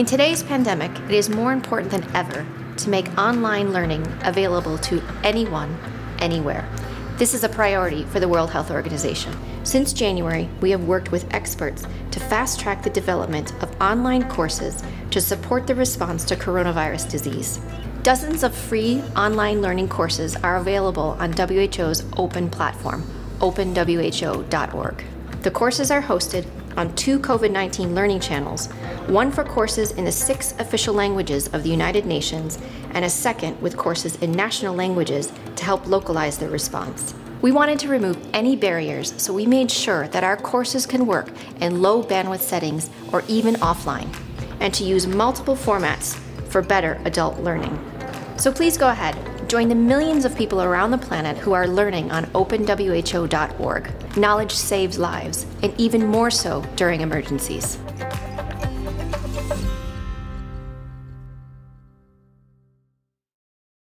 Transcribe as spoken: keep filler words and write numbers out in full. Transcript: In today's pandemic, it is more important than ever to make online learning available to anyone, anywhere. This is a priority for the World Health Organization. Since January, we have worked with experts to fast-track the development of online courses to support the response to coronavirus disease. Dozens of free online learning courses are available on W H O's open platform, Open W H O dot org. The courses are hosted on two COVID nineteen learning channels, one for courses in the six official languages of the United Nations and a second with courses in national languages to help localize their response. We wanted to remove any barriers, so we made sure that our courses can work in low bandwidth settings or even offline, and to use multiple formats for better adult learning. So please go ahead, join the millions of people around the planet who are learning on Open W H O dot org. Knowledge saves lives, and even more so during emergencies.